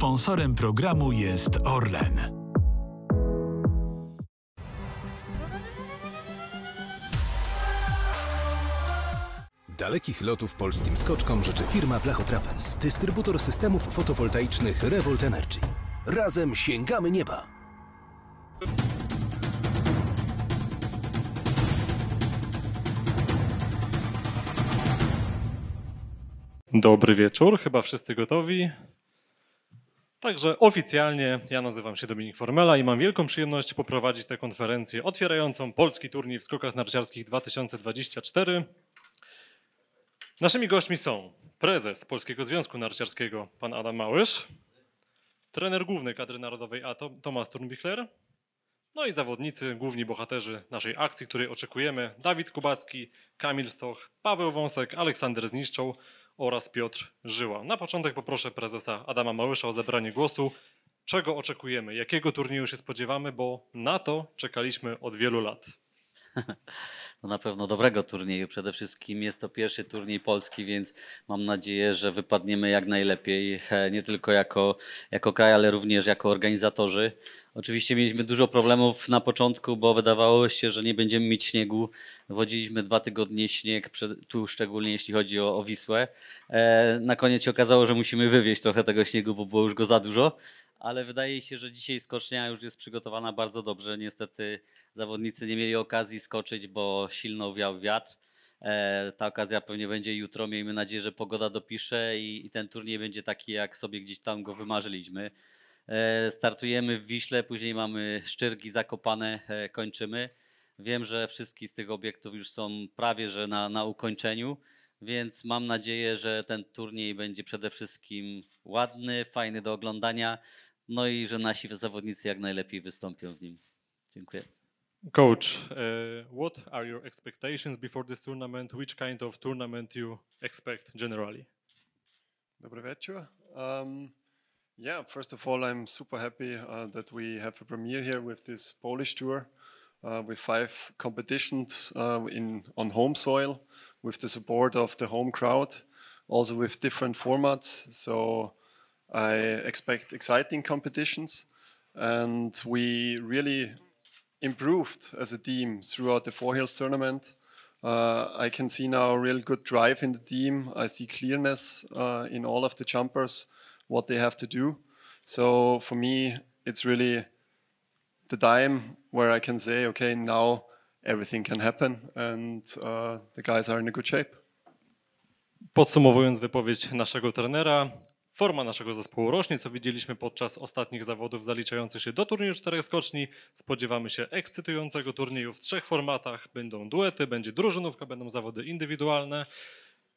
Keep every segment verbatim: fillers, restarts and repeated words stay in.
Sponsorem programu jest Orlen. Dalekich lotów polskim skoczkom życzy firma Blachotrapens, dystrybutor systemów fotowoltaicznych Revolt Energy. Razem sięgamy nieba! Dobry wieczór, chyba wszyscy gotowi. Także oficjalnie ja nazywam się Dominik Formela i mam wielką przyjemność poprowadzić tę konferencję otwierającą Polski Turniej w Skokach Narciarskich dwa tysiące dwadzieścia cztery. Naszymi gośćmi są prezes Polskiego Związku Narciarskiego pan Adam Małysz, trener główny kadry narodowej A Tomasz Turnbichler, no i zawodnicy, główni bohaterzy naszej akcji, której oczekujemy: Dawid Kubacki, Kamil Stoch, Paweł Wąsek, Aleksander Zniszczoń oraz Piotr Żyła. Na początek poproszę prezesa Adama Małysza o zabranie głosu. Czego oczekujemy? Jakiego turnieju się spodziewamy? Bo na to czekaliśmy od wielu lat. No na pewno dobrego turnieju. Przede wszystkim jest to pierwszy turniej Polski, więc mam nadzieję, że wypadniemy jak najlepiej. Nie tylko jako, jako kraj, ale również jako organizatorzy. Oczywiście mieliśmy dużo problemów na początku, bo wydawało się, że nie będziemy mieć śniegu. Wodziliśmy dwa tygodnie śnieg, tu szczególnie jeśli chodzi o, o Wisłę. Na koniec się okazało, że musimy wywieźć trochę tego śniegu, bo było już go za dużo. Ale wydaje się, że dzisiaj skocznia już jest przygotowana bardzo dobrze. Niestety zawodnicy nie mieli okazji skoczyć, bo silno wiał wiatr. Ta okazja pewnie będzie jutro. Miejmy nadzieję, że pogoda dopisze i, i ten turniej będzie taki, jak sobie gdzieś tam go wymarzyliśmy. Startujemy w Wiśle, później mamy Szczyrki, Zakopane, kończymy. Wiem, że wszystkie z tych obiektów już są prawie że na, na ukończeniu, więc mam nadzieję, że ten turniej będzie przede wszystkim ładny, fajny do oglądania, no i że nasi zawodnicy jak najlepiej wystąpią w nim. Dziękuję. Coach, uh, what are your expectations before this tournament? Which kind of tournament you expect generally? Dobry wieczór. Um... Yeah, first of all, I'm super happy uh, that we have a premiere here with this Polish tour, uh, with five competitions uh, in on home soil, with the support of the home crowd, also with different formats. So I expect exciting competitions, and we really improved as a team throughout the Four Hills tournament. Uh, I can see now a real good drive in the team. I see clearness uh, in all of the jumpers, what they have to do. So for me, it's really the time where I can say, okay, now everything can happen and uh, the guys are in a good shape. Podsumowując wypowiedź naszego trenera, forma naszego zespołu rośnie, co widzieliśmy podczas ostatnich zawodów zaliczających się do turnieju czterech skoczni. Spodziewamy się ekscytującego turnieju w trzech formatach. Będą duety, będzie drużynówka, będą zawody indywidualne.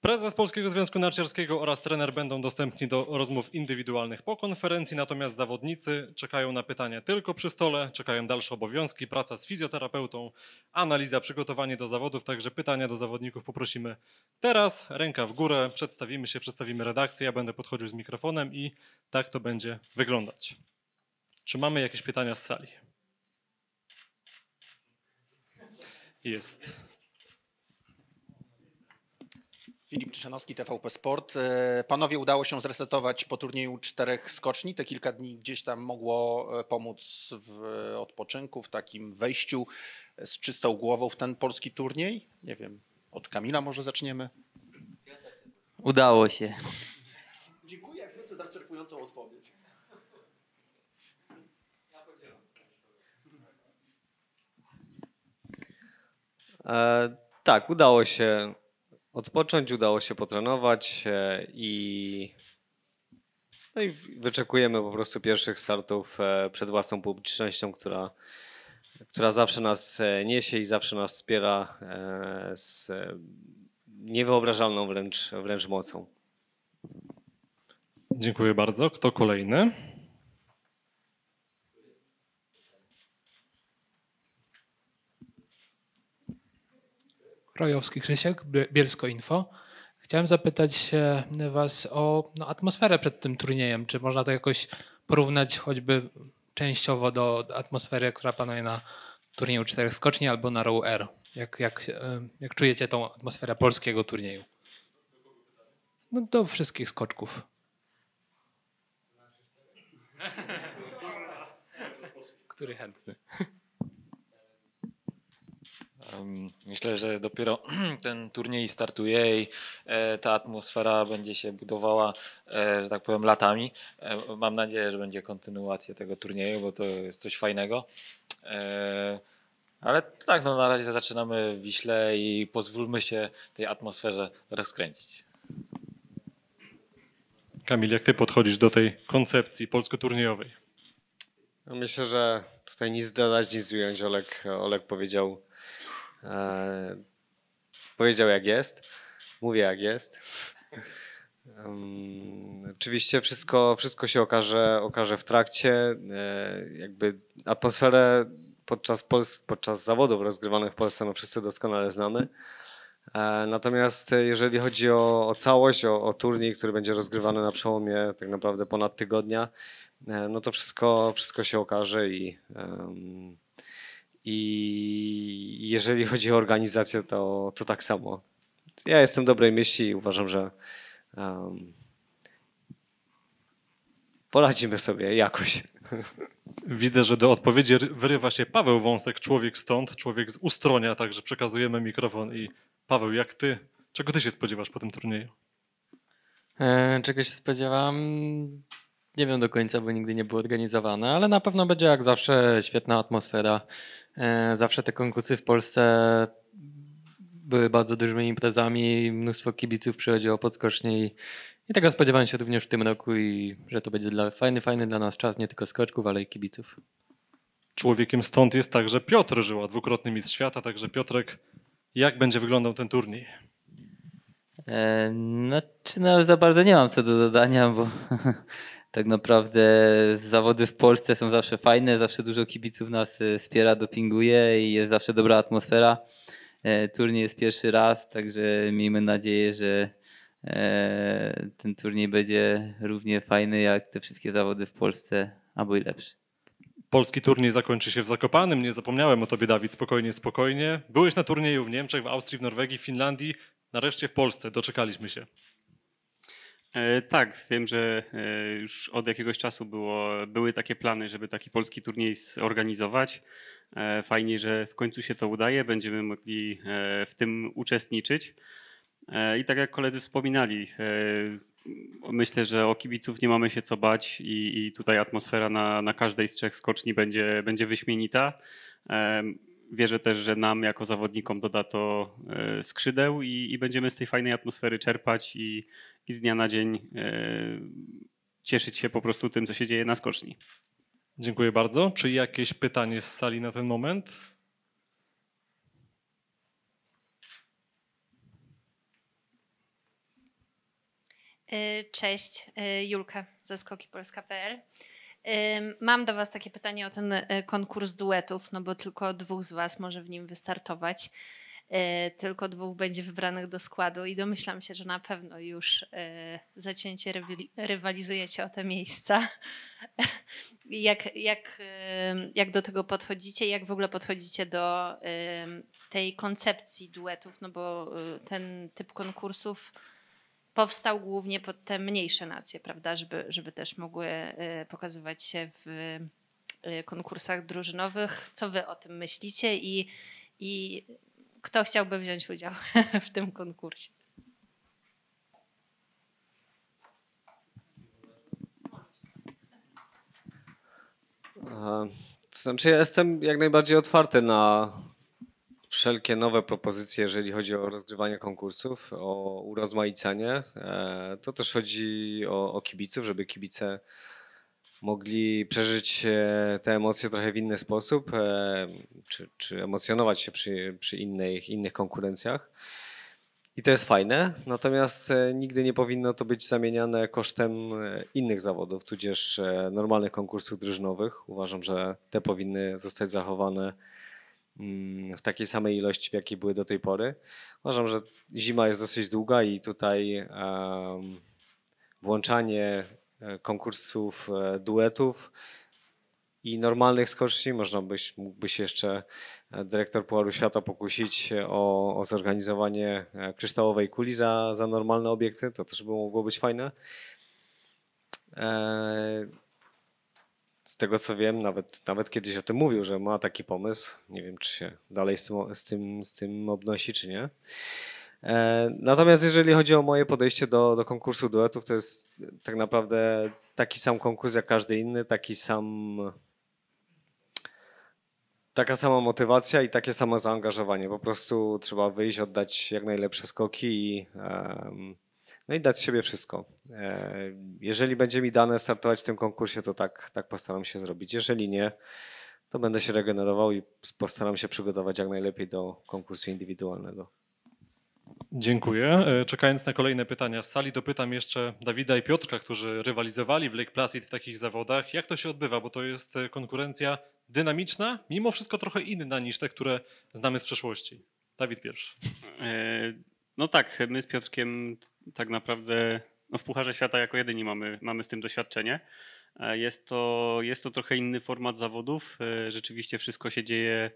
Prezes Polskiego Związku Narciarskiego oraz trener będą dostępni do rozmów indywidualnych po konferencji, natomiast zawodnicy czekają na pytania tylko przy stole, czekają dalsze obowiązki, praca z fizjoterapeutą, analiza, przygotowanie do zawodów, także pytania do zawodników poprosimy teraz, ręka w górę, przedstawimy się, przedstawimy redakcję, ja będę podchodził z mikrofonem i tak to będzie wyglądać. Czy mamy jakieś pytania z sali? Jest. Filip Czyszynowski, T V P Sport. Panowie, udało się zresetować po turnieju czterech skoczni. Te kilka dni gdzieś tam mogło pomóc w odpoczynku, w takim wejściu z czystą głową w ten polski turniej. Nie wiem, od Kamila może zaczniemy? Udało się. Dziękuję jak zwykle za wyczerpującą odpowiedź. Ja podzielam. E, tak, udało się odpocząć, udało się potrenować i, no i wyczekujemy po prostu pierwszych startów przed własną publicznością, która, która zawsze nas niesie i zawsze nas wspiera z niewyobrażalną wręcz, wręcz mocą. Dziękuję bardzo. Kto kolejny? Krajowski Krzysiek, Bielsko Info. Chciałem zapytać Was o no, atmosferę przed tym turniejem. Czy można to jakoś porównać choćby częściowo do atmosfery, która panuje na turnieju czterech skoczni albo na R O U R? Jak, jak, jak czujecie tą atmosferę polskiego turnieju? No, do wszystkich skoczków. Który chętny? Myślę, że dopiero ten turniej startuje i ta atmosfera będzie się budowała, że tak powiem, latami. Mam nadzieję, że będzie kontynuacja tego turnieju, bo to jest coś fajnego. Ale tak, no na razie zaczynamy w Wiśle i pozwólmy się tej atmosferze rozkręcić. Kamil, jak ty podchodzisz do tej koncepcji polsko-turniejowej? Myślę, że tutaj nic dodać, nic ująć. Olek, Olek powiedział, e, powiedział jak jest, mówię jak jest. Um, oczywiście wszystko, wszystko się okaże, okaże w trakcie. E, jakby atmosferę podczas, Pols- podczas zawodów rozgrywanych w Polsce no wszyscy doskonale znamy. Natomiast jeżeli chodzi o, o całość, o, o turniej, który będzie rozgrywany na przełomie tak naprawdę ponad tygodnia, no to wszystko, wszystko się okaże i, um, i jeżeli chodzi o organizację, to, to tak samo. Ja jestem dobrej myśli i uważam, że um, poradzimy sobie jakoś. Widzę, że do odpowiedzi wyrywa się Paweł Wąsek, człowiek stąd, człowiek z Ustronia, także przekazujemy mikrofon. I Paweł, jak ty, czego ty się spodziewasz po tym turnieju? E, czego się spodziewam? Nie wiem do końca, bo nigdy nie było organizowane, ale na pewno będzie jak zawsze świetna atmosfera. E, zawsze te konkursy w Polsce były bardzo dużymi imprezami, mnóstwo kibiców przychodziło podskocznie i, i tego spodziewam się również w tym roku i że to będzie dla, fajny, fajny dla nas czas, nie tylko skoczków, ale i kibiców. Człowiekiem stąd jest także Piotr Żyła, dwukrotny mistrz świata, także Piotrek, jak będzie wyglądał ten turniej? E, no, czy no, za bardzo nie mam co do dodania, bo tak naprawdę zawody w Polsce są zawsze fajne, zawsze dużo kibiców nas wspiera, dopinguje i jest zawsze dobra atmosfera. E, turniej jest pierwszy raz, także miejmy nadzieję, że e, ten turniej będzie równie fajny jak te wszystkie zawody w Polsce, albo i lepszy. Polski turniej zakończy się w Zakopanem. Nie zapomniałem o tobie, Dawid, spokojnie, spokojnie. Byłeś na turnieju w Niemczech, w Austrii, w Norwegii, w Finlandii, nareszcie w Polsce. Doczekaliśmy się. E, tak, wiem, że e, już od jakiegoś czasu było, były takie plany, żeby taki polski turniej zorganizować. E, fajnie, że w końcu się to udaje. Będziemy mogli e, w tym uczestniczyć. E, I tak jak koledzy wspominali, e, myślę, że o kibiców nie mamy się co bać i, i tutaj atmosfera na, na każdej z trzech skoczni będzie, będzie wyśmienita. Wierzę też, że nam jako zawodnikom doda to skrzydeł i, i będziemy z tej fajnej atmosfery czerpać i, i z dnia na dzień cieszyć się po prostu tym, co się dzieje na skoczni. Dziękuję bardzo. Czy jakieś pytanie z sali na ten moment? Cześć, Julka ze skoki polska kropka p l. Mam do was takie pytanie o ten konkurs duetów, no bo tylko dwóch z was może w nim wystartować. Tylko dwóch będzie wybranych do składu i domyślam się, że na pewno już zacięcie rywalizujecie o te miejsca. Jak, jak, jak do tego podchodzicie? Jak w ogóle podchodzicie do tej koncepcji duetów? No bo ten typ konkursów powstał głównie pod te mniejsze nacje, prawda, żeby, żeby też mogły pokazywać się w konkursach drużynowych. Co wy o tym myślicie i, i kto chciałby wziąć udział w tym konkursie? To znaczy ja jestem jak najbardziej otwarty na wszelkie nowe propozycje, jeżeli chodzi o rozgrywanie konkursów, o urozmaicanie. To też chodzi o, o kibiców, żeby kibice mogli przeżyć te emocje trochę w inny sposób, czy, czy emocjonować się przy, przy innych, innych konkurencjach. I to jest fajne, natomiast nigdy nie powinno to być zamieniane kosztem innych zawodów, tudzież normalnych konkursów drużynowych. Uważam, że te powinny zostać zachowane w takiej samej ilości, w jakiej były do tej pory. Uważam, że zima jest dosyć długa i tutaj um, włączanie konkursów duetów i normalnych skoczni, można byś, mógłby się jeszcze dyrektor Pucharu Świata pokusić o, o zorganizowanie kryształowej kuli za, za normalne obiekty, to też by mogło być fajne. E z tego co wiem, nawet, nawet kiedyś o tym mówił, że ma taki pomysł. Nie wiem, czy się dalej z tym, z tym, z tym obnosi, czy nie. E, natomiast jeżeli chodzi o moje podejście do, do konkursu duetów, to jest tak naprawdę taki sam konkurs jak każdy inny, taki sam... Taka sama motywacja i takie samo zaangażowanie. Po prostu trzeba wyjść, oddać jak najlepsze skoki i, no i dać z siebie wszystko. Jeżeli będzie mi dane startować w tym konkursie, to tak, tak postaram się zrobić. Jeżeli nie, to będę się regenerował i postaram się przygotować jak najlepiej do konkursu indywidualnego. Dziękuję. Czekając na kolejne pytania z sali, dopytam jeszcze Dawida i Piotrka, którzy rywalizowali w Lake Placid w takich zawodach. Jak to się odbywa? Bo to jest konkurencja dynamiczna, mimo wszystko trochę inna niż te, które znamy z przeszłości. Dawid pierwszy. No tak, my z Piotrkiem tak naprawdę no w Pucharze Świata jako jedyni mamy, mamy z tym doświadczenie. Jest to, jest to trochę inny format zawodów. Rzeczywiście wszystko się dzieje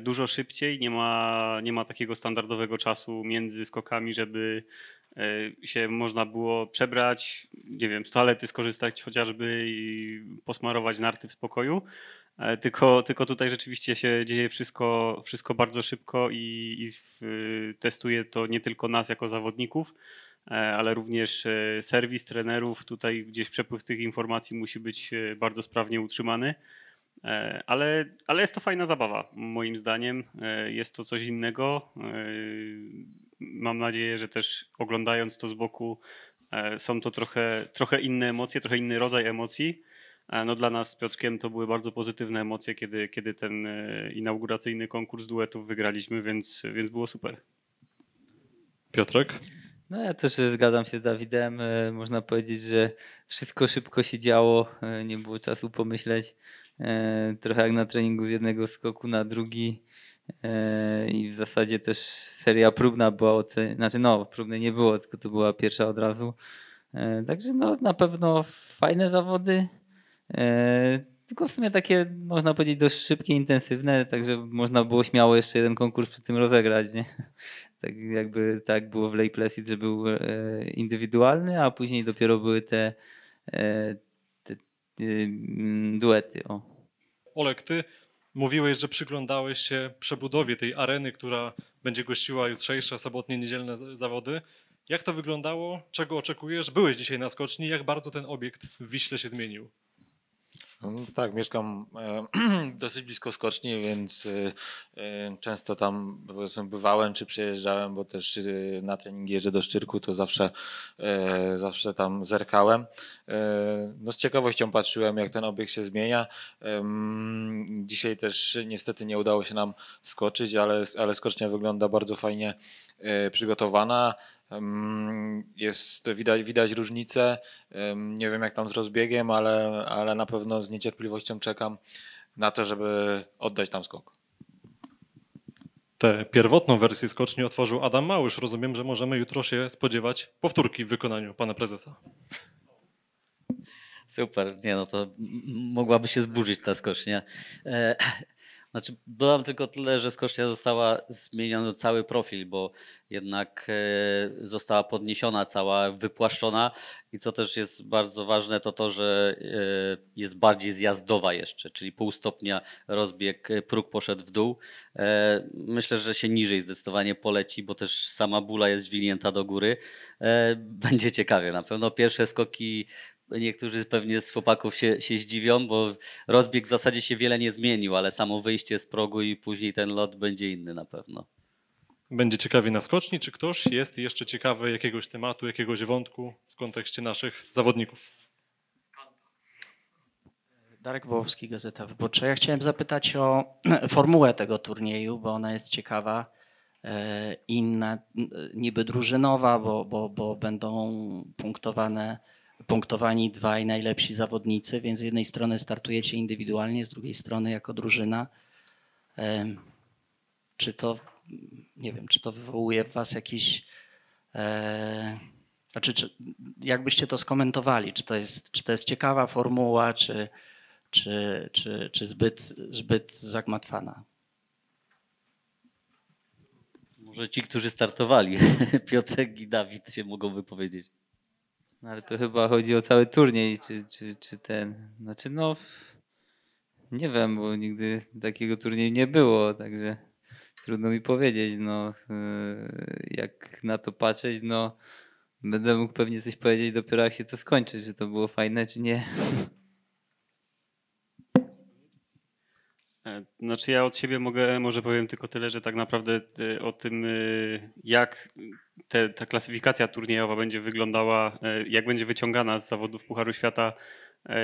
dużo szybciej. Nie ma, nie ma takiego standardowego czasu między skokami, żeby się można było przebrać, nie wiem, z toalety skorzystać chociażby i posmarować narty w spokoju. Tylko, tylko tutaj rzeczywiście się dzieje wszystko, wszystko bardzo szybko i, i w, testuje to nie tylko nas jako zawodników, ale również serwis trenerów. Tutaj gdzieś przepływ tych informacji musi być bardzo sprawnie utrzymany. Ale, ale jest to fajna zabawa, moim zdaniem. Jest to coś innego. Mam nadzieję, że też oglądając to z boku są to trochę, trochę inne emocje, trochę inny rodzaj emocji. No dla nas z Piotrkiem to były bardzo pozytywne emocje, kiedy, kiedy ten inauguracyjny konkurs duetów wygraliśmy, więc, więc było super. Piotrek? No ja też zgadzam się z Dawidem. Można powiedzieć, że wszystko szybko się działo, nie było czasu pomyśleć. Trochę jak na treningu z jednego skoku na drugi i w zasadzie też seria próbna była oceniana, znaczy no próbnej nie było, tylko to była pierwsza od razu, także no na pewno fajne zawody, tylko w sumie takie można powiedzieć dość szybkie, intensywne, także można było śmiało jeszcze jeden konkurs przy tym rozegrać, nie? Tak jakby tak było w Lake Placid, że był indywidualny, a później dopiero były te duety. O. Olek, ty mówiłeś, że przyglądałeś się przebudowie tej areny, która będzie gościła jutrzejsze, sobotnie, niedzielne zawody. Jak to wyglądało? Czego oczekujesz? Byłeś dzisiaj na skoczni. Jak bardzo ten obiekt w Wiśle się zmienił? No tak, mieszkam e, dosyć blisko skoczni, więc e, często tam bywałem czy przejeżdżałem, bo też e, na trening jeżdżę do Szczyrku, to zawsze, e, zawsze tam zerkałem. E, no z ciekawością patrzyłem, jak ten obiekt się zmienia. E, dzisiaj też niestety nie udało się nam skoczyć, ale, ale skocznia wygląda bardzo fajnie e, przygotowana. Jest, widać, widać różnicę, nie wiem jak tam z rozbiegiem, ale, ale na pewno z niecierpliwością czekam na to, żeby oddać tam skok. Tę pierwotną wersję skoczni otworzył Adam Małysz. Rozumiem, że możemy jutro się spodziewać powtórki w wykonaniu pana prezesa. Super, nie no to mogłaby się zburzyć ta skocznia. E Znaczy, dodam tylko tyle, że skocznia została zmieniona cały profil, bo jednak została podniesiona cała, wypłaszczona i co też jest bardzo ważne, to to, że jest bardziej zjazdowa jeszcze, czyli pół stopnia rozbieg, próg poszedł w dół. Myślę, że się niżej zdecydowanie poleci, bo też sama bula jest dźwignięta do góry. Będzie ciekawie na pewno. Pierwsze skoki... Niektórzy pewnie z chłopaków się, się zdziwią, bo rozbieg w zasadzie się wiele nie zmienił, ale samo wyjście z progu i później ten lot będzie inny na pewno. Będzie ciekawie na skoczni. Czy ktoś jest jeszcze ciekawy jakiegoś tematu, jakiegoś wątku w kontekście naszych zawodników? Darek Wołowski, Gazeta Wyborcza. Ja chciałem zapytać o formułę tego turnieju, bo ona jest ciekawa. Inna, niby drużynowa, bo, bo, bo będą punktowane... punktowani dwaj najlepsi zawodnicy, więc z jednej strony startujecie indywidualnie, z drugiej strony jako drużyna. Czy to, nie wiem, czy to wywołuje w was jakiś, e, znaczy, czy, jakbyście to skomentowali, czy to jest, czy to jest ciekawa formuła, czy, czy, czy, czy zbyt, zbyt zagmatwana? Może ci, którzy startowali, Piotrek i Dawid się mogą wypowiedzieć. No ale to chyba chodzi o cały turniej, czy, czy, czy ten. Znaczy no, nie wiem, bo nigdy takiego turnieju nie było, także trudno mi powiedzieć, no jak na to patrzeć, no będę mógł pewnie coś powiedzieć dopiero jak się to skończy, czy to było fajne, czy nie. Znaczy ja od siebie mogę, może powiem tylko tyle, że tak naprawdę o tym, jak te, ta klasyfikacja turniejowa będzie wyglądała, jak będzie wyciągana z zawodów Pucharu Świata,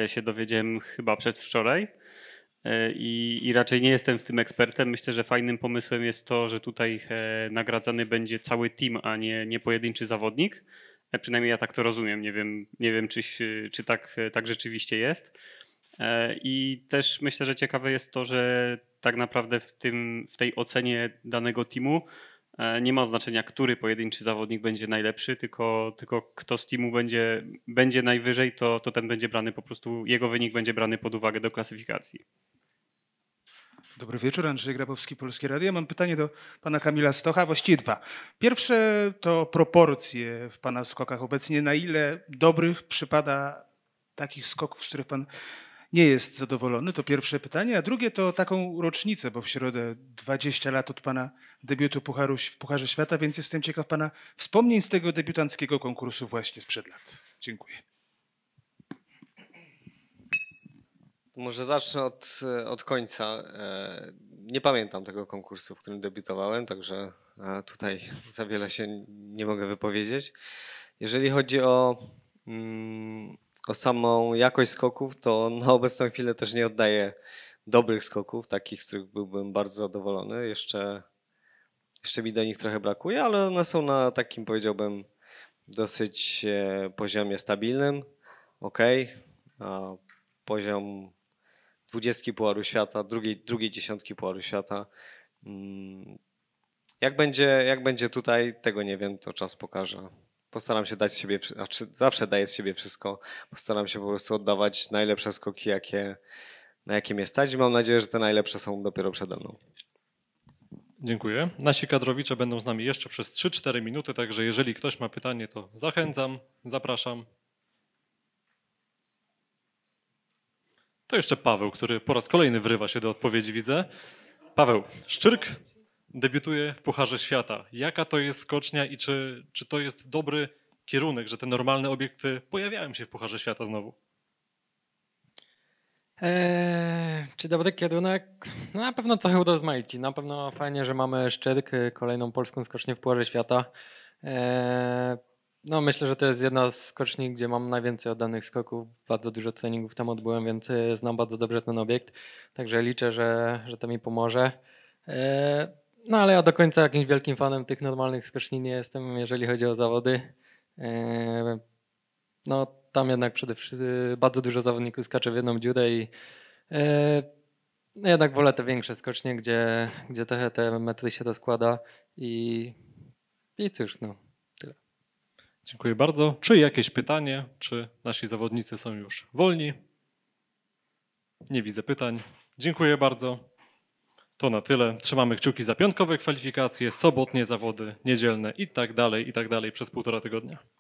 się dowiedziałem chyba przedwczoraj i, i raczej nie jestem w tym ekspertem. Myślę, że fajnym pomysłem jest to, że tutaj nagradzany będzie cały team, a nie, nie pojedynczy zawodnik. Przynajmniej ja tak to rozumiem, nie wiem, nie wiem czy, czy tak, tak rzeczywiście jest. I też myślę, że ciekawe jest to, że tak naprawdę w, tym, w tej ocenie danego teamu nie ma znaczenia, który pojedynczy zawodnik będzie najlepszy, tylko, tylko kto z teamu będzie, będzie najwyżej, to, to ten będzie brany po prostu, jego wynik będzie brany pod uwagę do klasyfikacji. Dobry wieczór, Andrzej Grabowski, Polskie Radio. Ja mam pytanie do pana Kamila Stocha, właściwie dwa. Pierwsze to proporcje w pana skokach obecnie. Na ile dobrych przypada takich skoków, z których pan nie jest zadowolony, to pierwsze pytanie, a drugie to taką rocznicę, bo w środę dwadzieścia lat od pana debiutu Pucharu, w Pucharze Świata, więc jestem ciekaw pana wspomnień z tego debiutanckiego konkursu właśnie sprzed lat. Dziękuję. Może zacznę od, od końca. Nie pamiętam tego konkursu, w którym debiutowałem, także tutaj za wiele się nie mogę wypowiedzieć. Jeżeli chodzi o... Mm, O samą jakość skoków, to na obecną chwilę też nie oddaję dobrych skoków, takich, z których byłbym bardzo zadowolony. Jeszcze, jeszcze mi do nich trochę brakuje, ale one są na takim, powiedziałbym, dosyć poziomie stabilnym. Ok, a poziom dwudziestki Pucharu Świata, drugiej, drugiej dziesiątki Pucharu Świata. Jak będzie, jak będzie tutaj, tego nie wiem, to czas pokaże. Postaram się dać z siebie, znaczy zawsze daję z siebie wszystko, postaram się po prostu oddawać najlepsze skoki, jakie, na jakie mnie stać. Mam nadzieję, że te najlepsze są dopiero przede mną. Dziękuję. Nasi kadrowicze będą z nami jeszcze przez trzy cztery minuty, także jeżeli ktoś ma pytanie, to zachęcam, zapraszam. To jeszcze Paweł, który po raz kolejny wrywa się do odpowiedzi, widzę. Paweł, Szczyrk debiutuje w Pucharze Świata. Jaka to jest skocznia i czy, czy to jest dobry kierunek, że te normalne obiekty pojawiają się w Pucharze Świata znowu? Eee, czy dobry kierunek? No na pewno trochę urozmaici. Na pewno fajnie, że mamy Szczyrk, kolejną polską skocznię w Pucharze Świata. Eee, no myślę, że to jest jedna z skoczni, gdzie mam najwięcej oddanych skoków. Bardzo dużo treningów tam odbyłem, więc znam bardzo dobrze ten obiekt. Także liczę, że, że to mi pomoże. Eee, No ale ja do końca jakimś wielkim fanem tych normalnych skoczni nie jestem, jeżeli chodzi o zawody. No tam jednak przede wszystkim bardzo dużo zawodników skacze w jedną dziurę i jednak wolę te większe skocznie, gdzie, gdzie trochę te metry się rozkłada i, i cóż, no tyle. Dziękuję bardzo. Czy jakieś pytanie? Czy nasi zawodnicy są już wolni? Nie widzę pytań. Dziękuję bardzo. To na tyle. Trzymamy kciuki za piątkowe kwalifikacje, sobotnie zawody, niedzielne i tak dalej, i tak dalej przez półtora tygodnia.